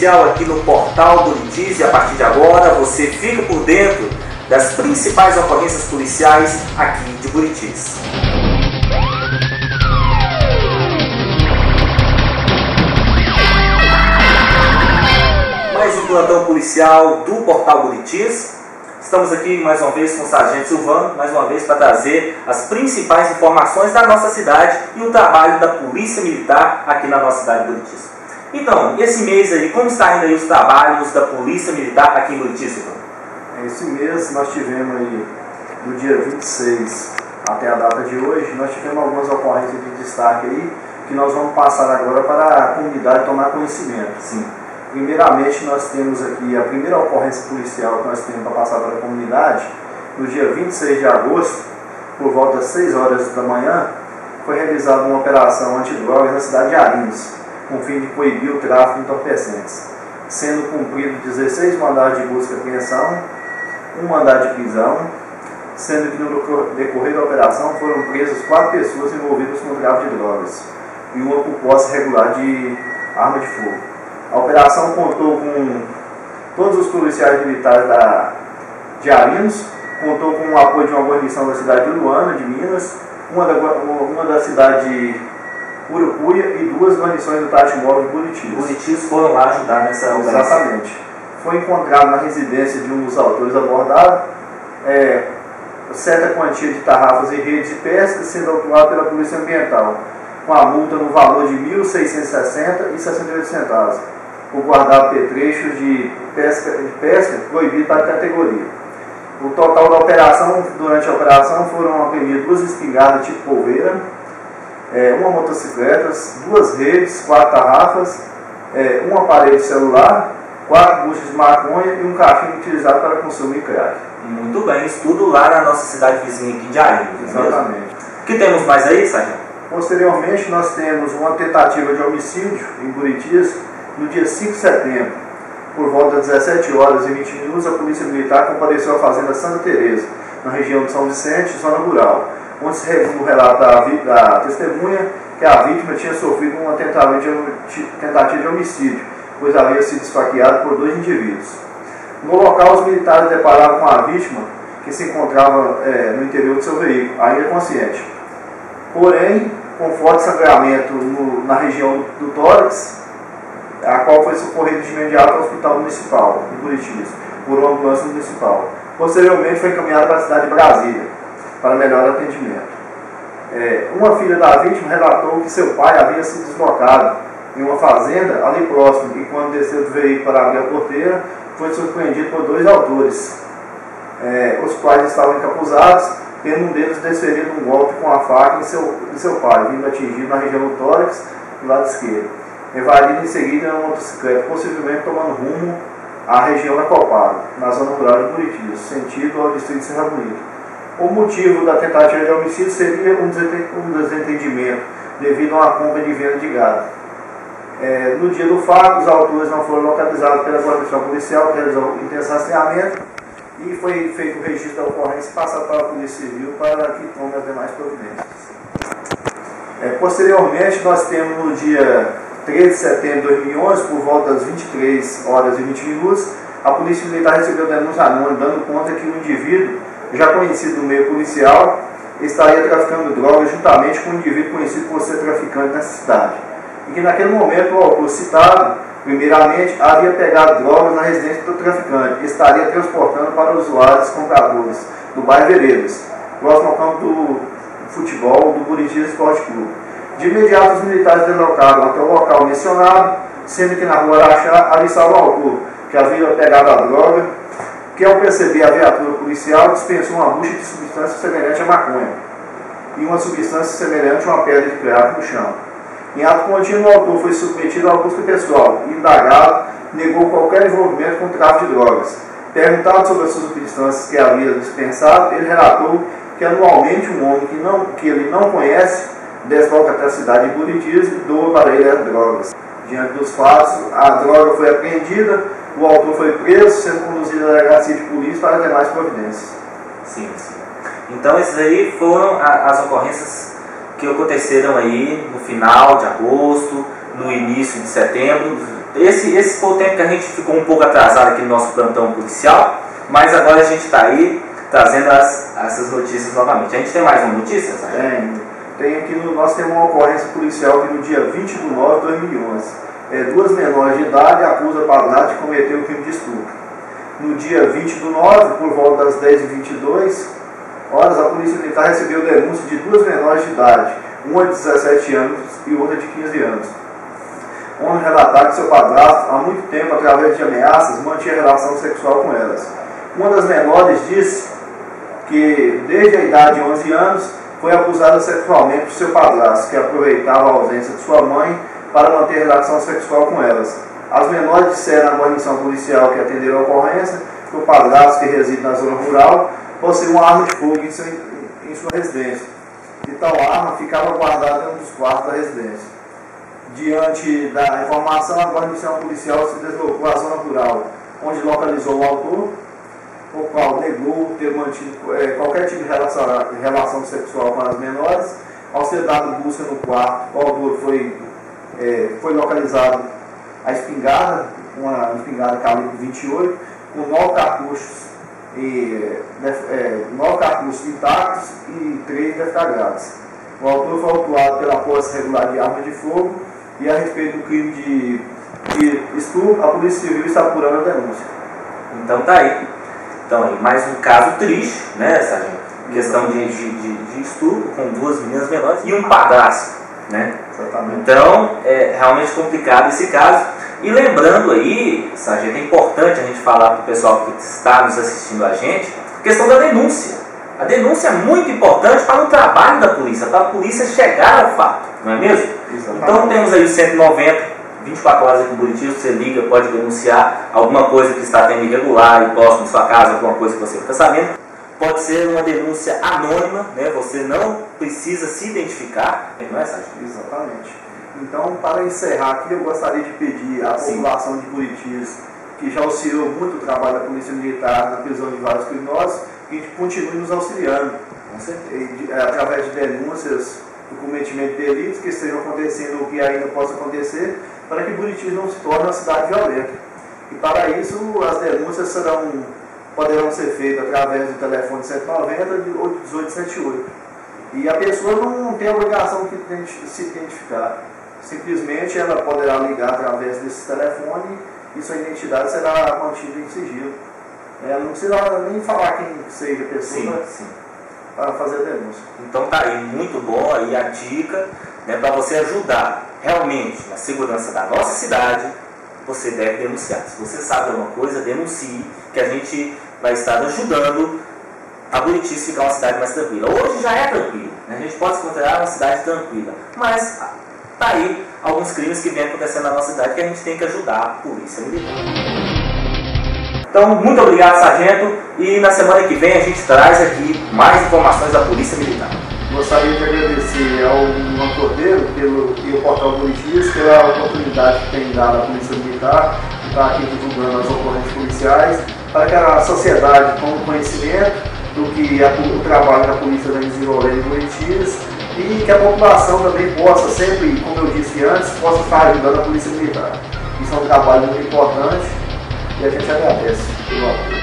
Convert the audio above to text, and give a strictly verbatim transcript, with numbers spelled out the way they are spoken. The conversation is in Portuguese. Mundial aqui no Portal Buritis, e a partir de agora você fica por dentro das principais ocorrências policiais aqui de Buritis. Mais um plantão policial do Portal Buritis. Estamos aqui mais uma vez com o Sargento Silvano, mais uma vez para trazer as principais informações da nossa cidade e o trabalho da Polícia Militar aqui na nossa cidade de Buritis. Então, esse mês aí, como está indo aí os trabalhos da Polícia Militar aqui em Buritis, Silvano? Esse mês nós tivemos aí, do dia vinte e seis até a data de hoje, nós tivemos algumas ocorrências de destaque aí, que nós vamos passar agora para a comunidade tomar conhecimento. Sim. Primeiramente, nós temos aqui a primeira ocorrência policial que nós temos para passar para a comunidade. No dia vinte e seis de agosto, por volta das seis horas da manhã, foi realizada uma operação antidrogas na cidade de Arins, com o fim de coibir o tráfico de entorpecentes, sendo cumprido dezesseis mandados de busca e apreensão, um mandado de prisão, sendo que no decorrer da operação foram presas quatro pessoas envolvidas com o tráfico de drogas e uma por posse regular de arma de fogo. A operação contou com todos os policiais militares da, de Arins, contou com o apoio de uma guarnição da cidade de Luana, de Minas, uma da, uma da cidade de Urucuia e duas guarnições do Tachimóvel de Buritis. Buritis foram lá ajudar nessa operação. Exatamente. Foi encontrado na residência de um dos autores abordados é, certa quantia de tarrafas e redes de pesca, sendo autuado pela Polícia Ambiental, com a multa no valor de mil seiscentos e sessenta reais e sessenta e oito centavos. Por guardar petrechos de pesca, de pesca proibido para a categoria. O total da operação, durante a operação, foram apreendidas duas espingardas tipo polveira, é, uma motocicleta, duas redes, quatro tarrafas, é, um aparelho celular, quatro buchas de maconha e um cachimbo utilizado para consumir crack. Muito bem, isso tudo lá na nossa cidade vizinha aqui de Arins. Exatamente. O que temos mais aí, Sargento? Posteriormente, nós temos uma tentativa de homicídio em Buritis. No dia cinco de setembro, por volta das dezessete horas e vinte minutos, a Polícia Militar compareceu à Fazenda Santa Teresa, na região de São Vicente, zona rural, onde se revelou o relato da, da testemunha que a vítima tinha sofrido uma tentativa de, tentativa de homicídio, pois havia sido esfaqueada por dois indivíduos. No local, os militares depararam com a vítima, que se encontrava é, no interior do seu veículo, ainda consciente. Porém, com forte sangramento no, na região do tórax, a qual foi socorrida de imediato ao Hospital Municipal, em Curitiba, por uma ambulância municipal. Posteriormente foi encaminhada para a cidade de Brasília, para melhor atendimento. É, uma filha da vítima relatou que seu pai havia se deslocado em uma fazenda ali próximo, e quando desceu do veículo para abrir a porteira, foi surpreendido por dois autores, é, os quais estavam encapuzados, tendo um deles desferido um golpe com a faca em seu, em seu pai, vindo atingido na região do tórax, do lado esquerdo. Evadido em seguida uma motocicleta, possivelmente tomando rumo à região da Copado, na zona rural de Buritis, sentido ao distrito de Serra Bonita. O motivo da tentativa de homicídio seria um desentendimento devido a uma compra de venda de gado. É, no dia do fato, os autores não foram localizados pela guarnição policial, que realizou um intenso rastreamento, e foi feito o registro da ocorrência e passado para a Polícia Civil para que tome as demais providências. É, posteriormente, nós temos no dia treze de setembro de dois mil e onze, por volta das vinte e três horas e vinte minutos, a Polícia Militar recebeu denúncia anônima, dando conta que um indivíduo, já conhecido do meio policial, estaria traficando drogas juntamente com um indivíduo conhecido por ser traficante na cidade. E que naquele momento o autor citado, primeiramente, havia pegado drogas na residência do traficante e estaria transportando para usuários compradores do bairro Vereiros, próximo ao campo do futebol do Buritira Esporte Clube. De imediato, os militares deslocaram até o local mencionado, sendo que na rua Araxá avistaram o autor, que havia pegado a droga, que ao perceber a viatura policial, dispensou uma bucha de substância semelhante a maconha e uma substância semelhante a uma pedra de crack no chão. Em ato contínuo, o autor foi submetido à busca pessoal e, indagado, negou qualquer envolvimento com o tráfico de drogas. Perguntado sobre as substâncias que havia dispensado, ele relatou que anualmente um homem que, não, que ele não conhece desloca até a cidade de Buritis e doa para ele as drogas. Diante dos fatos, a droga foi apreendida, o autor foi preso, sendo conduzido à delegacia de polícia para demais providências. Sim, sim. Então, essas aí foram as ocorrências que aconteceram aí no final de agosto, no início de setembro, esse, esse foi o tempo que a gente ficou um pouco atrasado aqui no nosso plantão policial, mas agora a gente está aí trazendo as, essas notícias novamente. A gente tem mais uma notícia, sabe? Tem. Tem aqui no nosso, tem uma ocorrência policial que no dia vinte de nove de dois mil e onze, é, duas menores de idade acusa Padlado de cometer o crime de estupro. No dia vinte do nove, por volta das dez e vinte e duas horas, a Polícia Militar recebeu denúncia de duas menores de idade, uma de dezessete anos e outra de quinze anos. Onde relatava que seu padrasto, há muito tempo, através de ameaças, mantinha relação sexual com elas. Uma das menores disse que, desde a idade de onze anos, foi abusada sexualmente por seu padrasto, que aproveitava a ausência de sua mãe para manter relação sexual com elas. As menores disseram à guarnição policial que atenderam a ocorrência que o padrasto, que reside na zona rural, possui uma arma de fogo em sua, em sua residência, e tal arma ficava guardada em um dos quartos da residência. Diante da informação, a guarnição policial se deslocou à zona rural, onde localizou o autor, o qual negou ter mantido é, qualquer tipo de relação, relação sexual com as menores. Ao ser dado busca no quarto, o autor foi, é, foi localizado a espingarda, uma espingarda calibre vinte e oito, com nove cartuchos, e, é, nove cartuchos intactos e três deflagrados. O autor foi autuado pela posse regular de arma de fogo e, a respeito do crime de, de estupro, a Polícia Civil está apurando a denúncia. Então tá aí. Então aí, mais um caso triste, né, Sargento? Questão de, de, de estupro com duas meninas menores e um padrasto. Né? Então é realmente complicado esse caso. E lembrando aí, Sargento, é importante a gente falar para o pessoal que está nos assistindo, a gente, a questão da denúncia. A denúncia é muito importante para o trabalho da polícia, para a polícia chegar ao fato, não é mesmo? Exatamente. Então temos aí o cento e noventa, vinte e quatro horas aqui em Buriti, você liga, pode denunciar alguma coisa que está tendo irregular e próximo de sua casa, alguma coisa que você fica sabendo. Pode ser uma denúncia anônima, né? Você não precisa se identificar, não é, Sargento? Exatamente. Então, para encerrar aqui, eu gostaria de pedir à Sim. população de Buritias, que já auxiliou muito o trabalho da Polícia Militar na prisão de vários criminosos, que continue nos auxiliando, com certeza, através de denúncias do cometimento de delitos que estejam acontecendo ou que ainda possa acontecer, para que Buritias não se torne uma cidade violenta. E para isso, as denúncias serão... poderão ser feitas através do telefone cento e noventa, oito um oito sete oito. E a pessoa não tem a obrigação de se identificar. Simplesmente ela poderá ligar através desse telefone e sua identidade será mantida em sigilo. Ela não precisa nem falar quem seja a pessoa, sim, sim. para fazer a denúncia. Então tá aí, muito bom aí a dica, né, para você ajudar realmente na segurança da nossa cidade. Você deve denunciar. Se você sabe alguma coisa, denuncie, que a gente vai estar ajudando a Buriti ficar uma cidade mais tranquila. Hoje já é tranquila, né? A gente pode se considerar uma cidade tranquila, mas tá aí alguns crimes que vêm acontecendo na nossa cidade que a gente tem que ajudar a polícia militar. Então, muito obrigado, Sargento, e na semana que vem a gente traz aqui mais informações da Polícia Militar. Gostaria de agradecer ao Luan Cordeiro pelo, e ao Portal Buritis pela oportunidade que tem dado à Polícia Militar, que está aqui divulgando as ocorrências policiais, para que a sociedade tome conhecimento do que a, o trabalho da polícia vem desenvolvendo em Buritis e que a população também possa sempre, como eu disse antes, possa estar ajudando a Polícia Militar. Isso é um trabalho muito importante e a gente agradece.